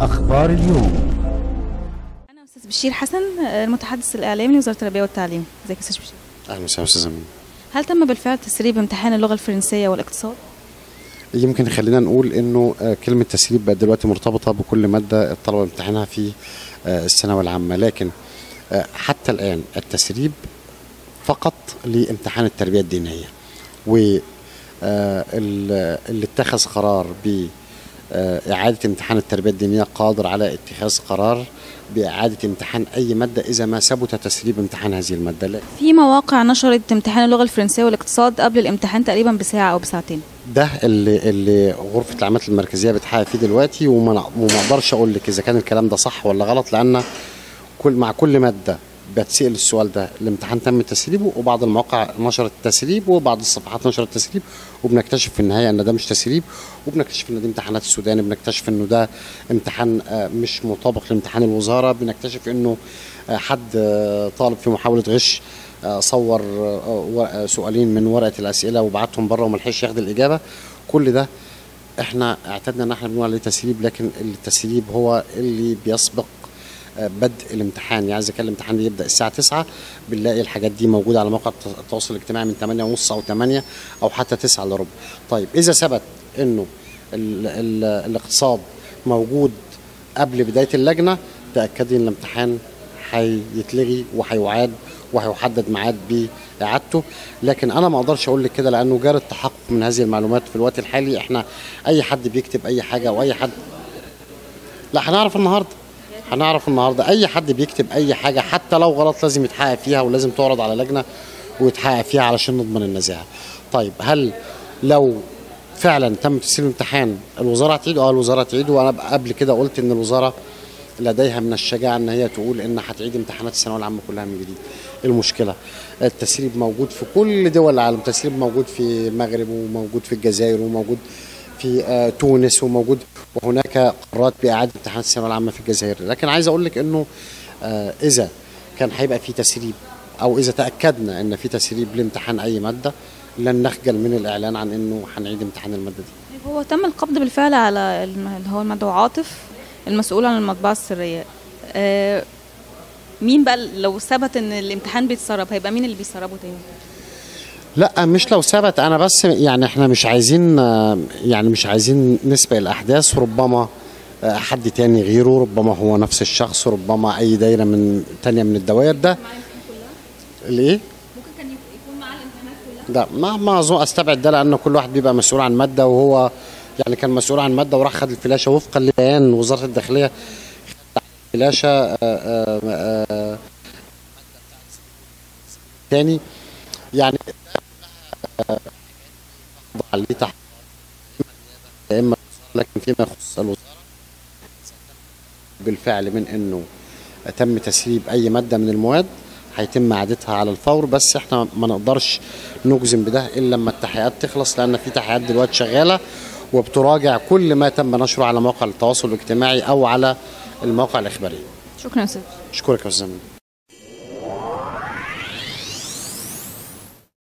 أخبار اليوم. أنا أستاذ بشير حسن المتحدث الإعلامي لوزارة التربية والتعليم. ازيك يا أستاذ بشير؟ أهلا وسهلا أستاذ منى. هل تم بالفعل تسريب امتحان اللغة الفرنسية والاقتصاد؟ يمكن خلينا نقول إنه كلمة تسريب بقت دلوقتي مرتبطة بكل مادة الطلبة امتحانها في الثانوية العامة، لكن حتى الآن التسريب فقط لامتحان التربية الدينية، واللي اتخذ قرار ب إعادة امتحان التربية الدينية قادر على اتخاذ قرار بإعادة امتحان أي مادة إذا ما ثبت تسريب امتحان هذه المادة. لا. في مواقع نشرت امتحان اللغة الفرنسية والاقتصاد قبل الامتحان تقريبا بساعة أو بساعتين. ده اللي غرفة العمليات المركزية بتحقق فيه دلوقتي، وما أقدرش أقول لك إذا كان الكلام ده صح ولا غلط، لأن مع كل مادة بتسأل السؤال ده الامتحان تم تسريبه، وبعض المواقع نشرت التسريب وبعض الصفحات نشرت التسريب، وبنكتشف في النهايه ان ده مش تسريب، وبنكتشف ان ده امتحانات السودان، بنكتشف انه ده امتحان مش مطابق لامتحان الوزاره، بنكتشف انه حد طالب في محاوله غش صور سؤالين من ورقه الاسئله وبعتهم بره وما لحقش ياخد الاجابه. كل ده احنا اعتدنا ان احنا بنقول عليه تسريب، لكن التسريب هو اللي بيسبق بدء الامتحان. يعني اذا كان الامتحان بيبدا الساعه 9 بنلاقي الحاجات دي موجوده على موقع التواصل الاجتماعي من 8:30 او 8 او حتى 9:15. طيب اذا ثبت انه الاقتصاد موجود قبل بدايه اللجنه، تاكدي ان الامتحان هيتلغي وهيعاد وهيحدد ميعاد باعادته، لكن انا ما اقدرش اقول لك كده لانه جرى التحقق من هذه المعلومات في الوقت الحالي. احنا اي حد بيكتب اي حاجه واي حد لا هنعرف النهارده اي حد بيكتب اي حاجه حتى لو غلط لازم يتحقق فيها ولازم تعرض على لجنه ويتحقق فيها علشان نضمن النزاهه. طيب هل لو فعلا تم تسليم امتحان الوزاره هتعيد؟ الوزاره هتعيد، وانا قبل كده قلت ان الوزاره لديها من الشجاعه ان هي تقول ان هتعيد امتحانات الثانويه العامه كلها من جديد. المشكله التسريب موجود في كل دول العالم، التسريب موجود في المغرب وموجود في الجزائر وموجود في تونس وموجود، وهناك قرارات باعاده امتحانات الثانويه العامه في الجزائر، لكن عايز اقول لك انه اذا كان هيبقى في تسريب او اذا تاكدنا ان في تسريب لامتحان اي ماده لن نخجل من الاعلان عن انه هنعيد امتحان الماده دي. هو تم القبض بالفعل على اللي هو المدعو عاطف المسؤول عن المطبعه السريه. مين بقى لو ثبت ان الامتحان بيتسرب هيبقى مين اللي بيسربه تاني؟ لا مش لو ثبت، انا بس يعني احنا مش عايزين نسبق الاحداث. ربما حد تاني غيره، ربما هو نفس الشخص، ربما اي دايره من تانيه من الدوائر. ده ليه ممكن كان يكون مع الامتحانات كلها؟ لا ما اظن، استبعد ده لان كل واحد بيبقى مسؤول عن ماده، وهو يعني كان مسؤول عن ماده وراح خد الفلاشه وفقا لبيان وزاره الداخليه، خد الفلاشه تاني يعني عليه تحقيق يا اما لكن فيما يخص الوزاره بالفعل من انه تم تسريب اي ماده من المواد هيتم اعادتها على الفور، بس احنا ما نقدرش نجزم بده الا لما التحقيقات تخلص، لان في تحقيقات دلوقتي شغاله وبتراجع كل ما تم نشره على مواقع التواصل الاجتماعي او على المواقع الاخباريه. شكرا يا استاذ. اشكرك يا استاذ.